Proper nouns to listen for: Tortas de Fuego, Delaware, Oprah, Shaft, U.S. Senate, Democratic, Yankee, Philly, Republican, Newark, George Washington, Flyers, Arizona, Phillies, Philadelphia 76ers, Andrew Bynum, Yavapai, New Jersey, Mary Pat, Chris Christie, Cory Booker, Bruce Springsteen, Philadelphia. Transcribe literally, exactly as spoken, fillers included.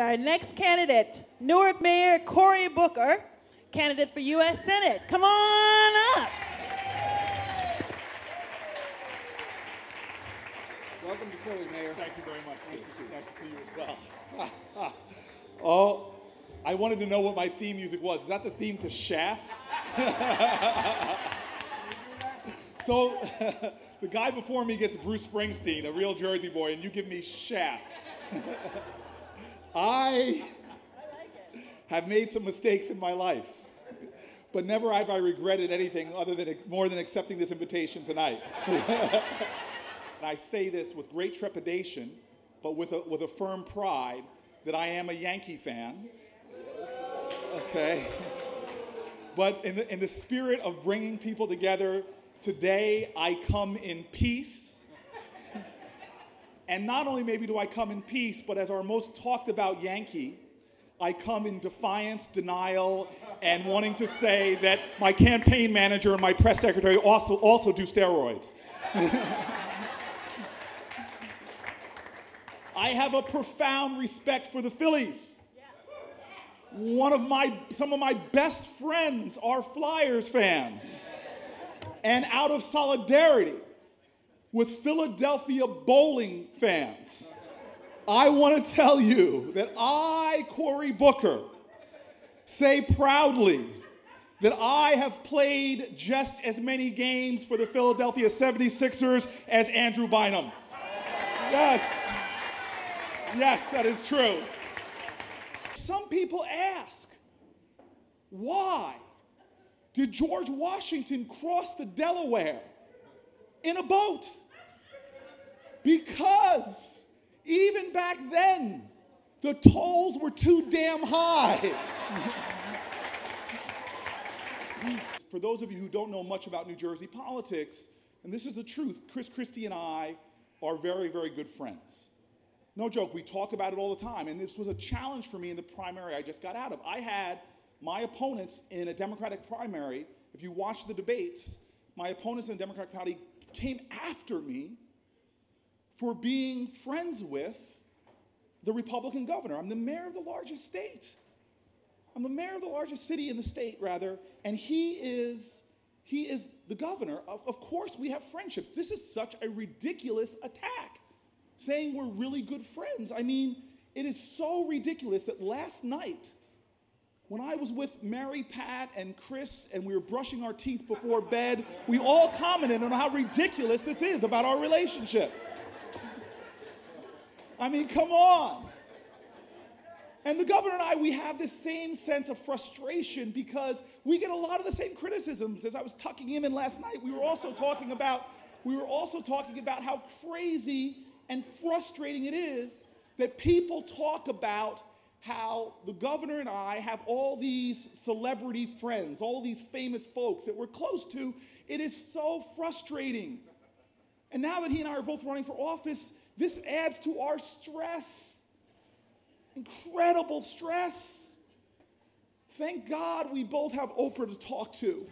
Our next candidate, Newark Mayor Cory Booker, candidate for U S Senate. Come on up. Welcome to Philly, Mayor. Thank you very much. Nice to see you. Nice to see you as well. Oh, I wanted to know what my theme music was. Is that the theme to Shaft? So the guy before me gets Bruce Springsteen, a real Jersey boy, and you give me Shaft. I have made some mistakes in my life, but never have I regretted anything other than more than accepting this invitation tonight. And I say this with great trepidation, but with a, with a firm pride that I am a Yankee fan. Okay. But in the, in the spirit of bringing people together, today I come in peace. And not only maybe do I come in peace, but as our most talked about Yankee, I come in defiance, denial, and wanting to say that my campaign manager and my press secretary also, also do steroids. I have a profound respect for the Phillies. One of my, some of my best friends are Flyers fans. And out of solidarity with Philadelphia bowling fans, I want to tell you that I, Cory Booker, say proudly that I have played just as many games for the Philadelphia seventy-sixers as Andrew Bynum. Yes. Yes, that is true. Some people ask, why did George Washington cross the Delaware in a boat? Because even back then, the tolls were too damn high. For those of you who don't know much about New Jersey politics, and this is the truth, Chris Christie and I are very, very good friends. No joke, we talk about it all the time, and this was a challenge for me in the primary I just got out of. I had my opponents in a Democratic primary. If you watch the debates, my opponents in the Democratic Party came after me for being friends with the Republican governor. I'm the mayor of the largest state. I'm the mayor of the largest city in the state, rather, and he is, he is the governor. Of, of course we have friendships. This is such a ridiculous attack, saying we're really good friends. I mean, it is so ridiculous that last night, when I was with Mary Pat and Chris and we were brushing our teeth before bed, we all commented on how ridiculous this is about our relationship. I mean, come on. And the governor and I, we have this same sense of frustration because we get a lot of the same criticisms. As I was tucking him in last night, we were also talking about, we were also talking about how crazy and frustrating it is that people talk about how the governor and I have all these celebrity friends, all these famous folks that we're close to. It is so frustrating. And now that he and I are both running for office, this adds to our stress. Incredible stress. Thank God we both have Oprah to talk to.